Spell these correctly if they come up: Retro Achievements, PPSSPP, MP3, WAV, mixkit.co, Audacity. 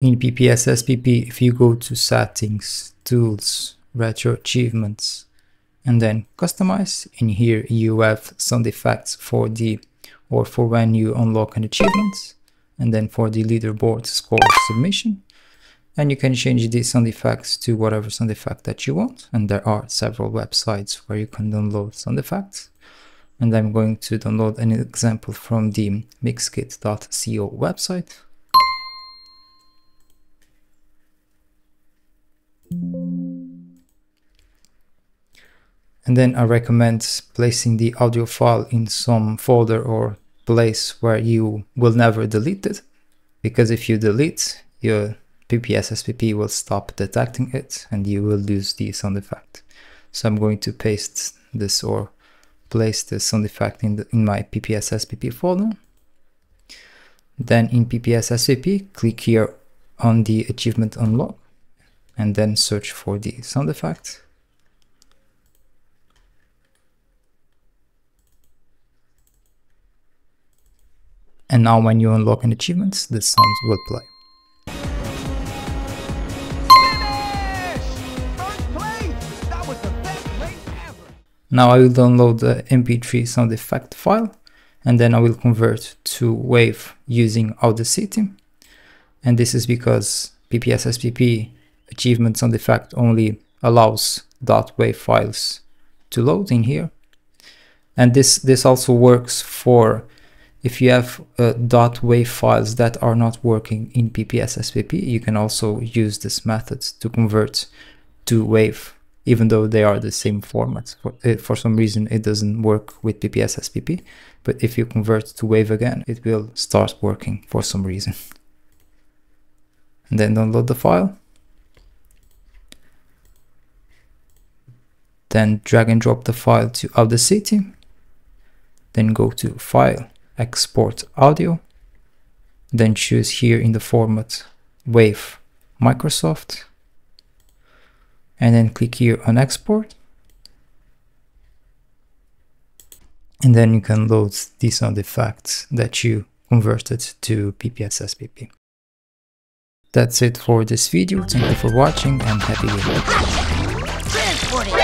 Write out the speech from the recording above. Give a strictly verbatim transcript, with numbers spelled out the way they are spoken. In P P S S P P, if you go to Settings, Tools, Retro Achievements, and then Customize, in here you have sound effects for the or for when you unlock an achievement, and then for the leaderboard score submission. And you can change the sound effects to whatever sound effect that you want. And there are several websites where you can download sound effects. And I'm going to download an example from the mixkit dot co website. And then I recommend placing the audio file in some folder or place where you will never delete it, because if you delete, your P P S S P P will stop detecting it and you will lose the sound effect. So I'm going to paste this or place the sound effect in, the, in my P P S S P P folder. Then in P P S S P P, click here on the achievement unlock and then search for the sound effect. And now when you unlock an achievement, the sound will play. That was the best ever. Now I will download the M P three sound effect file, and then I will convert to wave using Audacity. And this is because P P S S P P achievement sound effect only allows .wav files to load in here. And this, this also works for if you have uh, .wav files that are not working in P P S S P P, you can also use this method to convert to wave, even though they are the same format. For, uh, for some reason, it doesn't work with P P S S P P, but if you convert to wave again, it will start working for some reason. And then download the file. Then drag and drop the file to Audacity. Then go to File, Export Audio, then choose here in the format Wave Microsoft, and then click here on Export, and then you can load the sound effects that you converted to P P S S P P. That's it for this video. Thank you for watching and happy video.